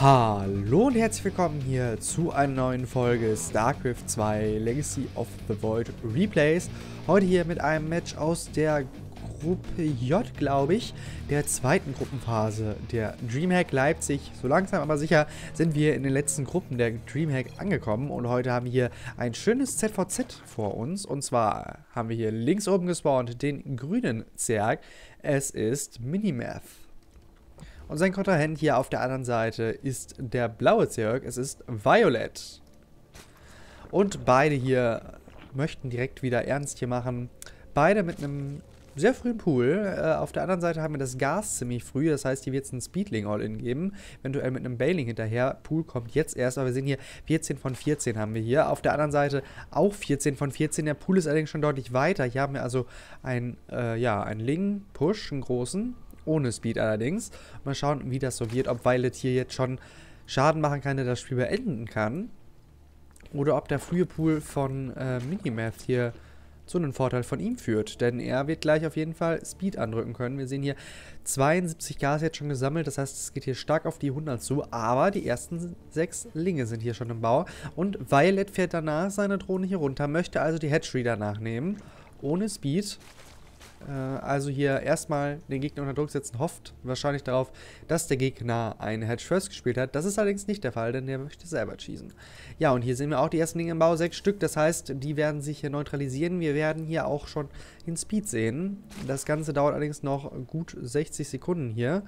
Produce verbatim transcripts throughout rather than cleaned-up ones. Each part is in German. Hallo und herzlich willkommen hier zu einer neuen Folge StarCraft zwei Legacy of the Void Replays. Heute hier mit einem Match aus der Gruppe J, glaube ich, der zweiten Gruppenphase der Dreamhack Leipzig. So langsam aber sicher sind wir in den letzten Gruppen der Dreamhack angekommen und heute haben wir hier ein schönes Z V Z vor uns. Und zwar haben wir hier links oben gespawnt den grünen Zerg. Es ist Minimath. Und sein Kontrahent hier auf der anderen Seite ist der blaue Zerg, es ist Violet. Und beide hier möchten direkt wieder ernst hier machen. Beide mit einem sehr frühen Pool. Äh, auf der anderen Seite haben wir das Gas ziemlich früh, das heißt, hier wird es einen Speedling All-In geben. Eventuell mit einem Bailing hinterher. Pool kommt jetzt erst, aber wir sehen hier vierzehn von vierzehn haben wir hier. Auf der anderen Seite auch vierzehn von vierzehn. Der Pool ist allerdings schon deutlich weiter. Hier haben wir also einen, äh, ja, einen Ling-Push, einen großen. Ohne Speed allerdings. Mal schauen, wie das so wird. Ob Violet hier jetzt schon Schaden machen kann, der das Spiel beenden kann. Oder ob der frühe Pool von äh, Minimath hier zu einem Vorteil von ihm führt. Denn er wird gleich auf jeden Fall Speed andrücken können. Wir sehen hier zweiundsiebzig Gas jetzt schon gesammelt. Das heißt, es geht hier stark auf die hundert zu. Aber die ersten sechs Linge sind hier schon im Bau. Und Violet fährt danach seine Drohne hier runter. Möchte also die Hatchery danach nehmen. Ohne Speed. Also hier erstmal den Gegner unter Druck setzen, hofft wahrscheinlich darauf, dass der Gegner einen Hedge First gespielt hat. Das ist allerdings nicht der Fall, denn der möchte selber schießen. Ja, und hier sehen wir auch die ersten Dinge im Bau, sechs Stück. Das heißt, die werden sich hier neutralisieren. Wir werden hier auch schon den Speed sehen. Das Ganze dauert allerdings noch gut sechzig Sekunden hier,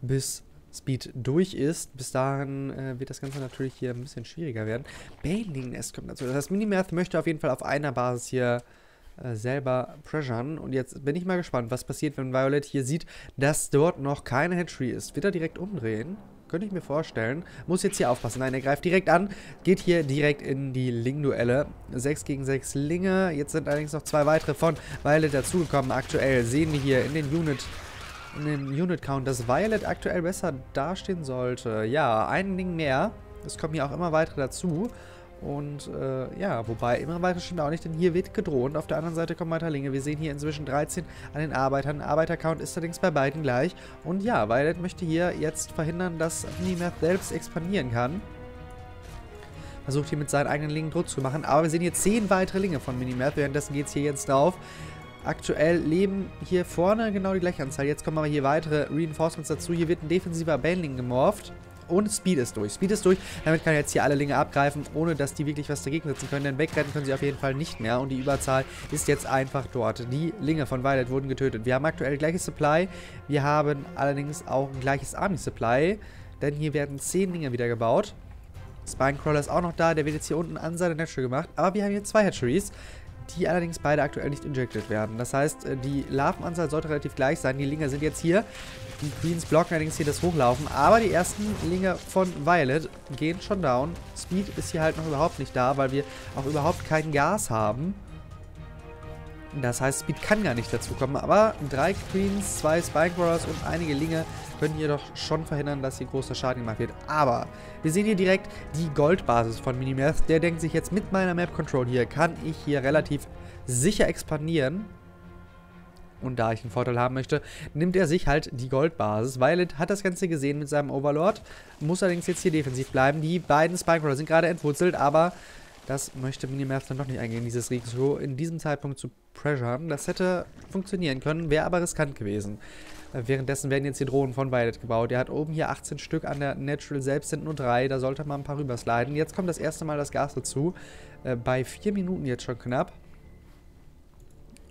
bis Speed durch ist. Bis dahin äh, wird das Ganze natürlich hier ein bisschen schwieriger werden. Bandling Nest kommt dazu. Das heißt, Minimath möchte auf jeden Fall auf einer Basis hier selber pressuren. Und jetzt bin ich mal gespannt, was passiert, wenn Violet hier sieht, dass dort noch keine Hatchery ist. Wird er direkt umdrehen? Könnte ich mir vorstellen. Muss jetzt hier aufpassen. Nein, er greift direkt an. Geht hier direkt in die Ling-Duelle. sechs gegen sechs Linge. Jetzt sind allerdings noch zwei weitere von Violet dazugekommen. Aktuell sehen wir hier in den Unit, in den Unit-Count, dass Violet aktuell besser dastehen sollte. Ja, ein Ling mehr. Es kommen hier auch immer weitere dazu. Und äh, ja, wobei immer weiter stimmt auch nicht, denn hier wird gedroht. Auf der anderen Seite kommen weiter Linge. Wir sehen hier inzwischen dreizehn an den Arbeitern. Arbeitercount ist allerdings bei beiden gleich. Und ja, Violet möchte hier jetzt verhindern, dass Minimath selbst expandieren kann. Versucht hier mit seinen eigenen Lingen Druck zu machen. Aber wir sehen hier zehn weitere Linge von Minimath. Währenddessen geht es hier jetzt drauf. Aktuell leben hier vorne genau die gleiche Anzahl. Jetzt kommen aber hier weitere Reinforcements dazu. Hier wird ein defensiver Bandling gemorpht. Und Speed ist durch. Speed ist durch. Damit kann er jetzt hier alle Linge abgreifen, ohne dass die wirklich was dagegen setzen können. Denn wegrennen können sie auf jeden Fall nicht mehr. Und die Überzahl ist jetzt einfach dort. Die Linge von Violet wurden getötet. Wir haben aktuell gleiches Supply. Wir haben allerdings auch ein gleiches Army Supply. Denn hier werden zehn Linge wieder gebaut. Spinecrawler ist auch noch da. Der wird jetzt hier unten an seine Hatchery gemacht. Aber wir haben hier zwei Hatcheries, die allerdings beide aktuell nicht injected werden. Das heißt, die Larvenanzahl sollte relativ gleich sein. Die Linge sind jetzt hier. Die Queens blocken allerdings hier das Hochlaufen. Aber die ersten Linge von Violet gehen schon down. Speed ist hier halt noch überhaupt nicht da, weil wir auch überhaupt kein Gas haben. Das heißt, Speed kann gar nicht dazukommen. Aber drei Queens, zwei Spinecrawlers und einige Linge können jedoch schon verhindern, dass hier großer Schaden gemacht wird. Aber wir sehen hier direkt die Goldbasis von Minimath. Der denkt sich jetzt, mit meiner Map Control hier kann ich hier relativ sicher expandieren. Und da ich einen Vorteil haben möchte, nimmt er sich halt die Goldbasis. Violet hat das Ganze gesehen mit seinem Overlord, muss allerdings jetzt hier defensiv bleiben. Die beiden Spinecrawler sind gerade entwurzelt, aber das möchte Minimath dann doch nicht eingehen, dieses Risiko in diesem Zeitpunkt zu pressuren. Das hätte funktionieren können, wäre aber riskant gewesen. Währenddessen werden jetzt die Drohnen von Violet gebaut. Er hat oben hier achtzehn Stück, an der Natural selbst sind nur drei, da sollte man ein paar rübersliden. Jetzt kommt das erste Mal das Gas dazu, bei vier Minuten jetzt schon knapp.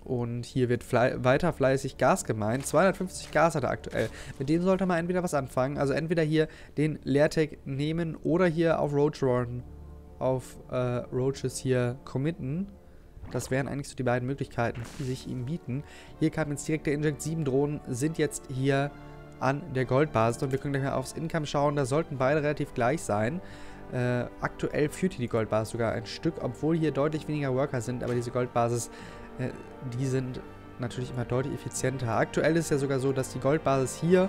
Und hier wird fle weiter fleißig Gas gemeint. zweihundertfünfzig Gas hat er aktuell. Mit dem sollte man entweder was anfangen. Also entweder hier den Leertag nehmen oder hier auf Roach rollen, auf äh, Roaches hier committen. Das wären eigentlich so die beiden Möglichkeiten, die sich ihm bieten. Hier kam jetzt direkt der Inject. sieben Drohnen sind jetzt hier an der Goldbasis. Und wir können gleich mal aufs Income schauen. Da sollten beide relativ gleich sein. Äh, aktuell führt hier die Goldbasis sogar ein Stück, obwohl hier deutlich weniger Worker sind. Aber diese Goldbasis, die sind natürlich immer deutlich effizienter. Aktuell ist ja sogar so, dass die Goldbasis hier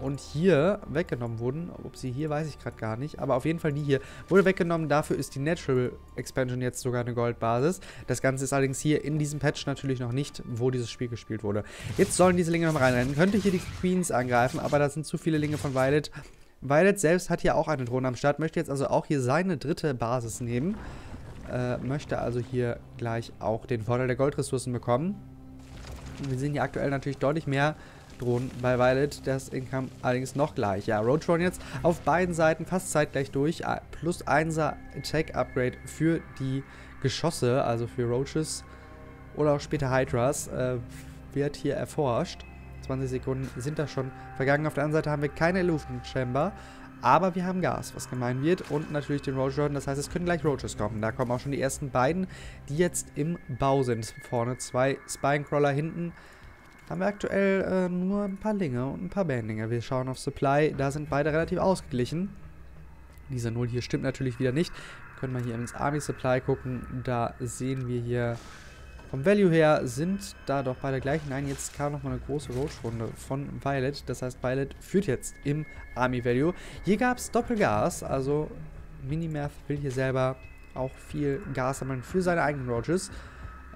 und hier weggenommen wurden. Ob sie hier, weiß ich gerade gar nicht. Aber auf jeden Fall die hier wurde weggenommen. Dafür ist die Natural Expansion jetzt sogar eine Goldbasis. Das Ganze ist allerdings hier in diesem Patch natürlich noch nicht, wo dieses Spiel gespielt wurde. Jetzt sollen diese Linge noch mal reinrennen. Könnte hier die Queens angreifen, aber da sind zu viele Linge von Violet, Violet selbst hat hier auch eine Drohne am Start, möchte jetzt also auch hier seine dritte Basis nehmen. Äh, möchte also hier gleich auch den Vorteil der Goldressourcen bekommen. Wir sehen hier aktuell natürlich deutlich mehr Drohnen bei Violet. Das Income allerdings noch gleich. Ja, Roadtron jetzt auf beiden Seiten fast zeitgleich durch. Plus einser Attack-Upgrade für die Geschosse, also für Roaches oder auch später Hydras, äh, wird hier erforscht. zwanzig Sekunden sind da schon vergangen. Auf der anderen Seite haben wir keine Evolution Chamber, aber wir haben Gas, was gemein wird. Und natürlich den Roach Jordan, das heißt, es können gleich Roaches kommen. Da kommen auch schon die ersten beiden, die jetzt im Bau sind. Vorne zwei Spinecrawler, hinten haben wir aktuell äh, nur ein paar Linge und ein paar Bandlinge. Wir schauen auf Supply, da sind beide relativ ausgeglichen. Dieser Null hier stimmt natürlich wieder nicht. Können wir hier ins Army Supply gucken, da sehen wir hier... Vom Value her sind da doch beide gleich. Nein, jetzt kam nochmal eine große Roach-Runde von Violet. Das heißt, Violet führt jetzt im Army-Value. Hier gab es Doppelgas, also Minimath will hier selber auch viel Gas sammeln für seine eigenen Roaches.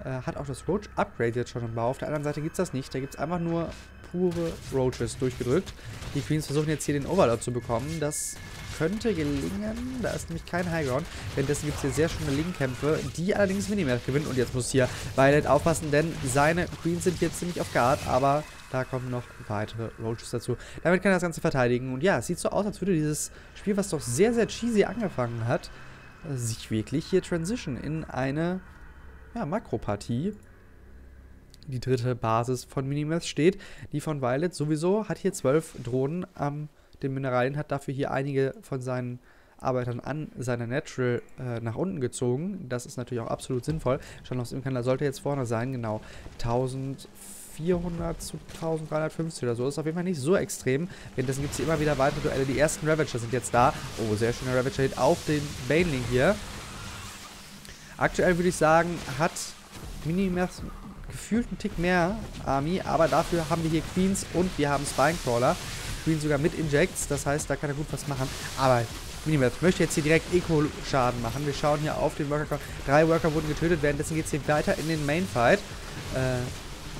Äh, hat auch das Roach-Upgrade jetzt schon im Bau. Auf der anderen Seite gibt es das nicht. Da gibt es einfach nur pure Roaches durchgedrückt. Die Queens versuchen jetzt hier den Overlord zu bekommen. Das könnte gelingen, da ist nämlich kein Highground, denn dessen gibt es hier sehr schöne Link-Kämpfe, die allerdings Minimath gewinnen und jetzt muss hier Violet aufpassen, denn seine Queens sind jetzt ziemlich auf Guard, aber da kommen noch weitere Roaches dazu. Damit kann er das Ganze verteidigen und ja, es sieht so aus, als würde dieses Spiel, was doch sehr, sehr cheesy angefangen hat, sich wirklich hier transition in eine ja, Makropartie. Die dritte Basis von Minimath steht, die von Violet sowieso, hat hier zwölf Drohnen am den Mineralien, hat dafür hier einige von seinen Arbeitern an seiner Natural äh, nach unten gezogen. Das ist natürlich auch absolut sinnvoll. Schon aus dem Kanal sollte jetzt vorne sein, genau. eintausendvierhundert zu eintausenddreihundertfünfzig oder so. Ist auf jeden Fall nicht so extrem. Währenddessen gibt es hier immer wieder weitere Duelle. Die ersten Ravager sind jetzt da. Oh, sehr schöner Ravager-Hit auf den Bandling hier. Aktuell würde ich sagen, hat Minimath gefühlt einen Tick mehr Army, aber dafür haben wir hier Queens und wir haben Spinecrawler. Queen sogar mit Injects, das heißt, da kann er gut was machen. Aber Minimath möchte jetzt hier direkt Eco-Schaden machen. Wir schauen hier auf den Worker. Drei Worker wurden getötet, währenddessen geht es hier weiter in den Mainfight. Äh,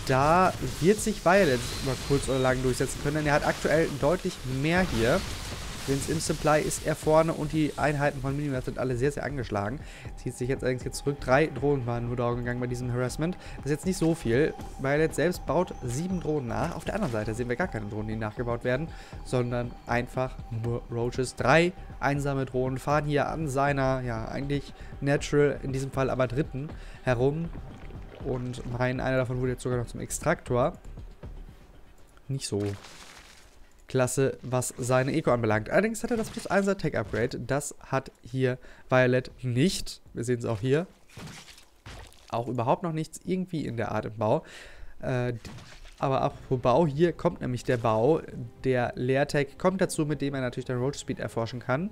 da wird sich Violet über kurz oder lang durchsetzen können, denn er hat aktuell deutlich mehr hier. Wenn's im Supply ist, er vorne und die Einheiten von Minimath sind alle sehr, sehr angeschlagen. Zieht sich jetzt allerdings jetzt zurück. Drei Drohnen waren nur down gegangen bei diesem Harassment. Das ist jetzt nicht so viel. Violet selbst baut sieben Drohnen nach. Auf der anderen Seite sehen wir gar keine Drohnen, die nachgebaut werden, sondern einfach nur Roaches. Drei einsame Drohnen fahren hier an seiner, ja, eigentlich Natural, in diesem Fall aber dritten, herum. Und mein, einer davon wurde jetzt sogar noch zum Extraktor. Nicht so klasse, was seine Eco anbelangt. Allerdings hat er das plus einser Tech-Upgrade. Das hat hier Violet nicht. Wir sehen es auch hier. Auch überhaupt noch nichts irgendwie in der Art im Bau. Äh, aber apropos Bau, hier kommt nämlich der Bau. Der Leertech kommt dazu, mit dem er natürlich den Roach Speed erforschen kann.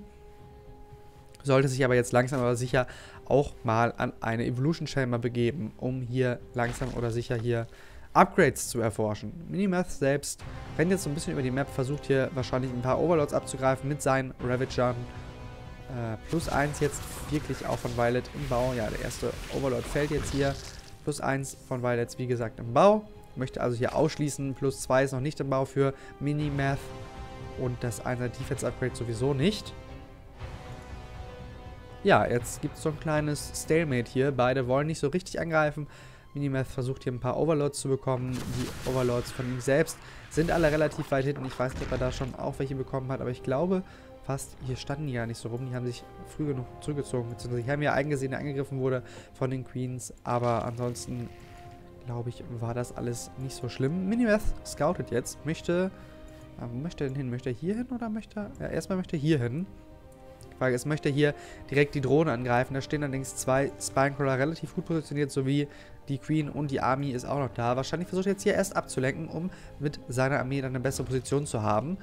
Sollte sich aber jetzt langsam aber sicher auch mal an eine Evolution Chamber begeben, um hier langsam oder sicher hier Upgrades zu erforschen. Minimath selbst rennt jetzt so ein bisschen über die Map, versucht hier wahrscheinlich ein paar Overlords abzugreifen mit seinen Ravagern. Äh, plus eins jetzt wirklich auch von Violet im Bau. Ja, der erste Overlord fällt jetzt hier. Plus eins von Violet, wie gesagt, im Bau. Möchte also hier ausschließen. Plus zwei ist noch nicht im Bau für Minimath. Und das einer Defense Upgrade sowieso nicht. Ja, jetzt gibt es so ein kleines Stalemate hier. Beide wollen nicht so richtig angreifen. Minimath versucht hier ein paar Overlords zu bekommen. Die Overlords von ihm selbst sind alle relativ weit hinten. Ich weiß nicht, ob er da schon auch welche bekommen hat, aber ich glaube fast, hier standen die gar nicht so rum. Die haben sich früh genug zurückgezogen, beziehungsweise die haben ja eingesehen, der angegriffen wurde von den Queens. Aber ansonsten, glaube ich, war das alles nicht so schlimm. Minimath scoutet jetzt, möchte, äh, wo möchte er denn hin? Möchte er hier hin oder möchte er, ja, erstmal möchte er hier hin. Die Frage ist, möchte er hier direkt die Drohne angreifen? Da stehen allerdings zwei Spinecrawler relativ gut positioniert, sowie die Queen und die Army ist auch noch da. Wahrscheinlich versucht er jetzt hier erst abzulenken, um mit seiner Armee dann eine bessere Position zu haben.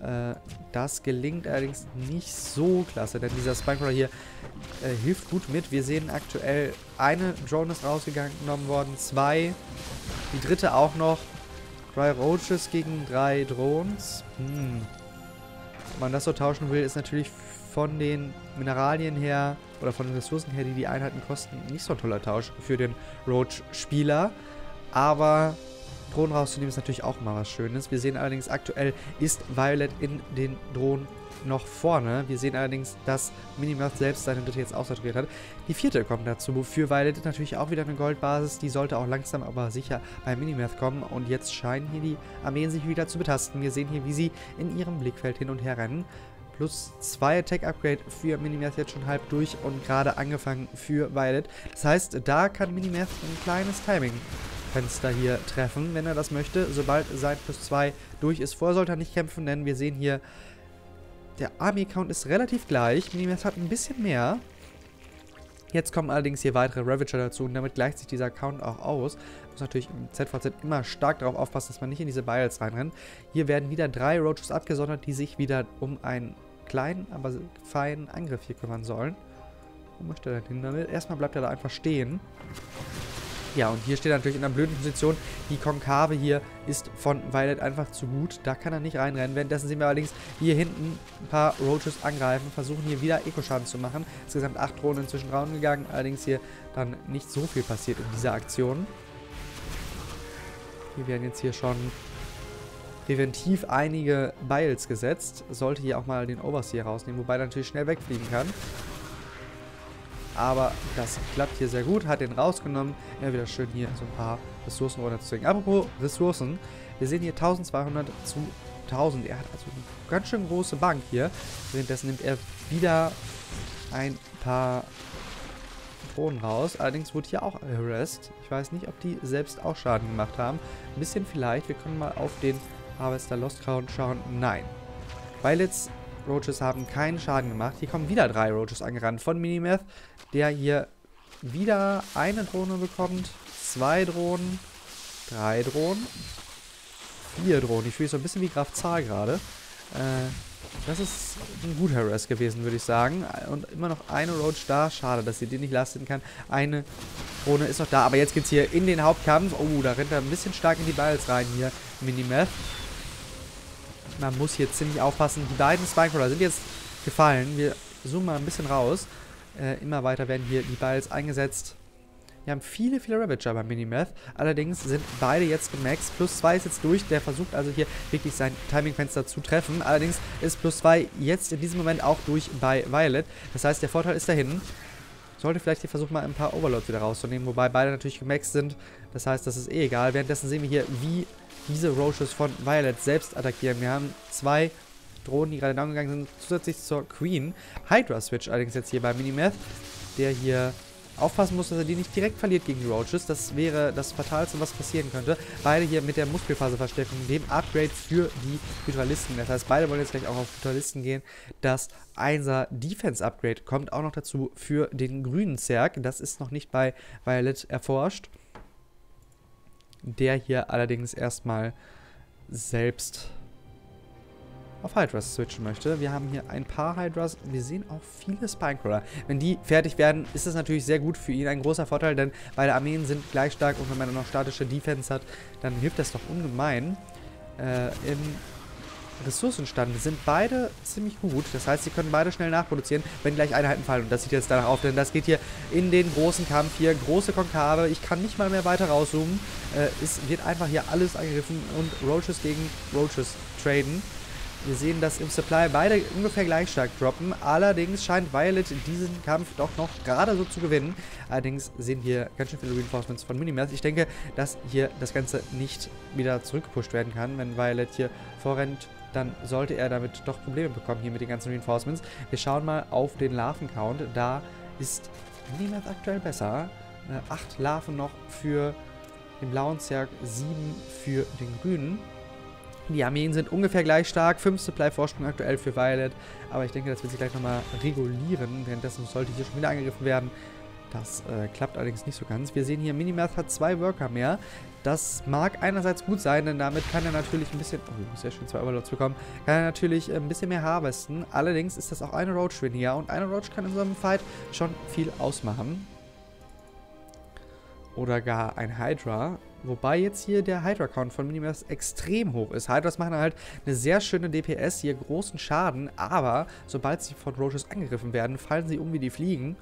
Äh, das gelingt allerdings nicht so klasse, denn dieser Spinecrawler hier äh, hilft gut mit. Wir sehen aktuell, eine Drone ist rausgenommen worden, zwei, die dritte auch noch. Drei Roaches gegen drei Drones. Hm. Wenn man das so tauschen will, ist natürlich von den Mineralien her oder von den Ressourcen her, die die Einheiten kosten, nicht so ein toller Tausch für den Roach-Spieler. Aber Drohnen rauszunehmen ist natürlich auch mal was Schönes. Wir sehen allerdings aktuell, ist Violet in den Drohnen noch vorne. Wir sehen allerdings, dass Minimath selbst seine dritte jetzt aussortiert hat. Die vierte kommt dazu. Für Violet natürlich auch wieder eine Goldbasis. Die sollte auch langsam aber sicher bei Minimath kommen. Und jetzt scheinen hier die Armeen sich wieder zu betasten. Wir sehen hier, wie sie in ihrem Blickfeld hin und her rennen. Plus zwei Attack-Upgrade für Minimath jetzt schon halb durch und gerade angefangen für Violet. Das heißt, da kann Minimath ein kleines Timing Fenster hier treffen, wenn er das möchte. Sobald sein Plus zwei durch ist, vor sollte er nicht kämpfen, denn wir sehen hier, der Army-Count ist relativ gleich. Minimath hat ein bisschen mehr. Jetzt kommen allerdings hier weitere Ravager dazu und damit gleicht sich dieser Count auch aus. Muss natürlich im Z V Z immer stark darauf aufpassen, dass man nicht in diese Biles reinrennt. Hier werden wieder drei Roaches abgesondert, die sich wieder um einen kleinen, aber feinen Angriff hier kümmern sollen. Wo möchte er denn hin damit? Erstmal bleibt er da einfach stehen. Ja, und hier steht er natürlich in einer blöden Position. Die Konkave hier ist von Violet einfach zu gut. Da kann er nicht reinrennen. Währenddessen sehen wir allerdings hier hinten ein paar Roaches angreifen, versuchen hier wieder Eko-Schaden zu machen. Insgesamt acht Drohnen inzwischen rauen gegangen. Allerdings hier dann nicht so viel passiert in dieser Aktion. Hier werden jetzt hier schon präventiv einige Biles gesetzt. Sollte hier auch mal den Overseer rausnehmen, wobei er natürlich schnell wegfliegen kann. Aber das klappt hier sehr gut. Hat den rausgenommen. Ja, wieder schön hier so ein paar Ressourcen runterzuzwingen. Apropos Ressourcen. Wir sehen hier zwölfhundert zu tausend. Er hat also eine ganz schön große Bank hier. Währenddessen nimmt er wieder ein paar Drohnen raus. Allerdings wurde hier auch harassed. Ich weiß nicht, ob die selbst auch Schaden gemacht haben. Ein bisschen vielleicht. Wir können mal auf den Harvester Lost Crown schauen. Nein. Weil jetzt Roaches haben keinen Schaden gemacht. Hier kommen wieder drei Roaches angerannt von Minimath, der hier wieder eine Drohne bekommt, zwei Drohnen, drei Drohnen, vier Drohnen. Ich fühle mich so ein bisschen wie Graf Zahl gerade. Äh, das ist ein guter Harass gewesen, würde ich sagen. Und immer noch eine Roach da. Schade, dass sie den nicht lasten kann. Eine Drohne ist noch da. Aber jetzt geht's hier in den Hauptkampf. Oh, da rennt er ein bisschen stark in die Biles rein hier, Minimath. Man muss hier ziemlich aufpassen. Die beiden Spinecrawler sind jetzt gefallen. Wir zoomen mal ein bisschen raus. Äh, immer weiter werden hier die Biles eingesetzt. Wir haben viele, viele Ravager bei Minimath. Allerdings sind beide jetzt gemaxt. Plus zwei ist jetzt durch. Der versucht also hier wirklich sein Timingfenster zu treffen. Allerdings ist Plus zwei jetzt in diesem Moment auch durch bei Violet. Das heißt, der Vorteil ist dahin. Sollte vielleicht hier versuchen, mal ein paar Overlords wieder rauszunehmen. Wobei beide natürlich gemaxt sind. Das heißt, das ist eh egal. Währenddessen sehen wir hier, wie diese Roaches von Violet selbst attackieren. Wir haben zwei Drohnen, die gerade down gegangen sind, zusätzlich zur Queen. Hydra-Switch allerdings jetzt hier bei Minimath, der hier aufpassen muss, dass er die nicht direkt verliert gegen die Roaches. Das wäre das Fatalste, was passieren könnte. Beide hier mit der Muskelfaserverstärkung, dem Upgrade für die Hydralisten. Das heißt, beide wollen jetzt gleich auch auf Hydralisten gehen. Das Einser Defense Upgrade kommt auch noch dazu für den grünen Zerg. Das ist noch nicht bei Violet erforscht. Der hier allerdings erstmal selbst auf Hydras switchen möchte. Wir haben hier ein paar Hydras. Wir sehen auch viele Spinecrawler. Wenn die fertig werden, ist das natürlich sehr gut für ihn. Ein großer Vorteil, denn beide Armeen sind gleich stark. Und wenn man dann noch statische Defense hat, dann hilft das doch ungemein. Äh, Im Ressourcenstand sind beide ziemlich gut. Das heißt, sie können beide schnell nachproduzieren, wenn gleich Einheiten fallen. Und das sieht jetzt danach auf, denn das geht hier in den großen Kampf hier. Große Konkave. Ich kann nicht mal mehr weiter rauszoomen. Äh, es wird einfach hier alles angegriffen und Roaches gegen Roaches traden. Wir sehen, dass im Supply beide ungefähr gleich stark droppen. Allerdings scheint Violet diesen Kampf doch noch gerade so zu gewinnen. Allerdings sehen wir ganz schön viele Reinforcements von Minimath. Ich denke, dass hier das Ganze nicht wieder zurückgepusht werden kann. Wenn Violet hier vorrennt, dann sollte er damit doch Probleme bekommen hier mit den ganzen Reinforcements. Wir schauen mal auf den Larven-Count. Da ist Minimath aktuell besser. Äh, acht Larven noch für den blauen Zerg, sieben für den grünen. Die Armeen sind ungefähr gleich stark. fünf Supply-Vorsprung aktuell für Violet. Aber ich denke, das wird sich gleich nochmal regulieren. Währenddessen sollte hier schon wieder angegriffen werden. Das äh, klappt allerdings nicht so ganz. Wir sehen hier, Minimath hat zwei Worker mehr. Das mag einerseits gut sein, denn damit kann er natürlich ein bisschen... Oh, sehr schön, zwei Overlords bekommen. Kann er natürlich ein bisschen mehr harvesten. Allerdings ist das auch eine Roach weniger. Und eine Roach kann in so einem Fight schon viel ausmachen. Oder gar ein Hydra. Wobei jetzt hier der Hydra-Count von Minimath extrem hoch ist. Hydras machen halt eine sehr schöne D P S, hier großen Schaden, aber sobald sie von Roaches angegriffen werden, fallen sie um wie die Fliegen.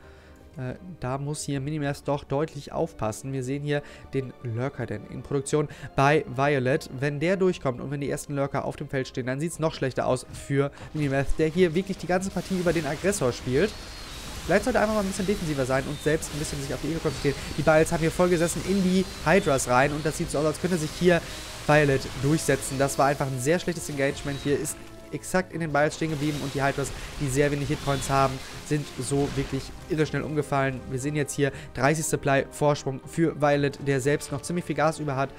Äh, da muss hier Minimath doch deutlich aufpassen. Wir sehen hier den Lurker denn in Produktion bei Violet. Wenn der durchkommt und wenn die ersten Lurker auf dem Feld stehen, dann sieht es noch schlechter aus für Minimath, der hier wirklich die ganze Partie über den Aggressor spielt. Vielleicht sollte er einfach mal ein bisschen defensiver sein und selbst ein bisschen sich auf die Ego konzentrieren. Die Biles haben hier vollgesessen in die Hydras rein und das sieht so aus, als könnte sich hier Violet durchsetzen. Das war einfach ein sehr schlechtes Engagement. Hier ist exakt in den Biles stehen geblieben und die Hydras, die sehr wenig Hitpoints haben, sind so wirklich irre schnell umgefallen. Wir sehen jetzt hier dreißig Supply Vorsprung für Violet, der selbst noch ziemlich viel Gas über hat.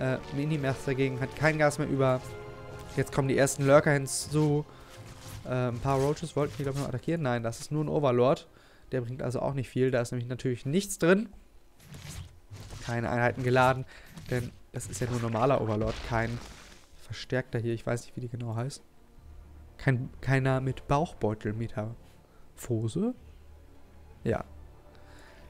Äh, Minimath dagegen hat kein Gas mehr über. Jetzt kommen die ersten Lurker hinzu. Äh, ein paar Roaches wollten die, glaube ich, noch attackieren. Nein, das ist nur ein Overlord. Der bringt also auch nicht viel. Da ist nämlich natürlich nichts drin. Keine Einheiten geladen, denn das ist ja nur normaler Overlord, kein verstärkter hier. Ich weiß nicht, wie die genau heißt. Kein, keiner mit Bauchbeutel, Metaphose? Ja.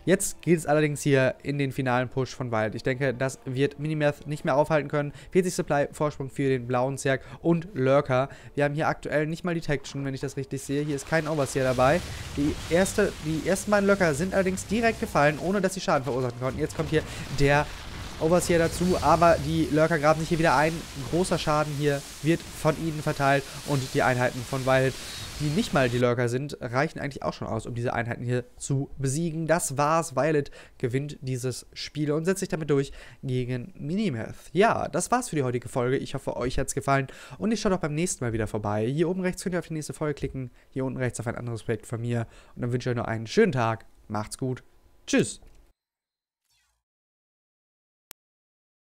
Jetzt geht es allerdings hier in den finalen Push von Wild. Ich denke, das wird Minimath nicht mehr aufhalten können. vierzig Supply Vorsprung für den blauen Zerg und Lurker. Wir haben hier aktuell nicht mal Detection, wenn ich das richtig sehe. Hier ist kein Overseer dabei. Die, erste, die ersten beiden Lurker sind allerdings direkt gefallen, ohne dass sie Schaden verursachen konnten. Jetzt kommt hier der Overseer dazu, aber die Lurker graben sich hier wieder ein. Großer Schaden hier wird von ihnen verteilt und die Einheiten von Wild, die nicht mal die Lurker sind, reichen eigentlich auch schon aus, um diese Einheiten hier zu besiegen. Das war's. Violet gewinnt dieses Spiel und setzt sich damit durch gegen Minimath. Ja, das war's für die heutige Folge. Ich hoffe, euch hat's gefallen und ich schaue doch beim nächsten Mal wieder vorbei. Hier oben rechts könnt ihr auf die nächste Folge klicken, hier unten rechts auf ein anderes Projekt von mir und dann wünsche ich euch noch einen schönen Tag. Macht's gut. Tschüss.